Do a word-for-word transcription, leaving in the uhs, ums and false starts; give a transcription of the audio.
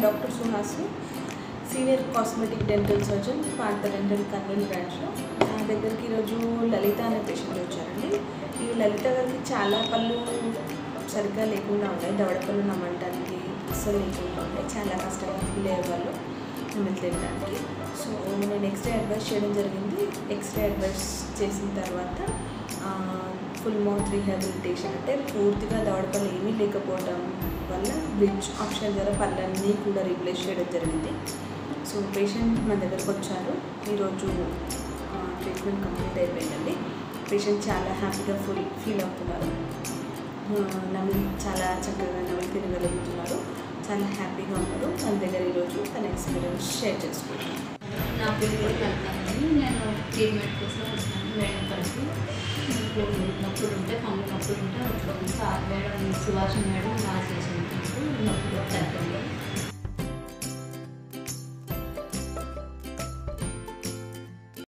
Doctor Suhasu, senior cosmetic dental surgeon, part the dental Kannur branch. I దగ్గర కి రోజు లలిత అనే పేషెంట్ వచ్చారండి. ఈ లలిత గారికి చాలా పళ్ళు సరిగ్గా లేకుండా ఉన్నాయి. దవడపళ్ళు నమ్మడానికి అసలు లేకుండా ఉన్నాయి. చాలా కష్టంగా ఫీల్ అయ్యేవాళ్ళు నమ్మట్లేదానికి. సో నేను ఎక్స్రే అడ్వైస్ చేయడం జరిగింది. ఎక్స్రే అడ్వైస్ చేసిన తర్వాత ఫుల్ మౌత్ రీహాబిలిటేషన్ అంటే పూర్తిగా దవడపళ్ళు ఏమీ లేకపోవడం వల్ల బ్రిడ్జ్ ఆప్షన్ ద్వారా పళ్ళన్నీ కూడా రీప్లేస్ చేయడం జరిగింది. సో పేషెంట్ మన దగ్గరకు వచ్చారు. ఈరోజు ట్రీట్మెంట్ కంప్లీట్ అయిపోయిందండి. పేషెంట్ చాలా హ్యాపీగా ఫుల్ ఫీల్ అవుతున్నారు. నమిలి చాలా చక్కగా నమిలి తినగలుగుతున్నారు. చాలా హ్యాపీగా ఉన్నారు. మన దగ్గర ఈరోజు తన ఎక్స్పీరియన్స్ షేర్ చేసుకుంటాను. నా పేరు కల్పనని. నేను ట్రీట్మెంట్ కోసం వచ్చాను. వేయడం కలిసి నొప్పులు ఉంటే కళ్ళు నొప్పులు ఉంటే ఒక ఆరు వేయడం సుభాషణ వేయడం రాసేసాను. నొప్పులు తగ్గింది.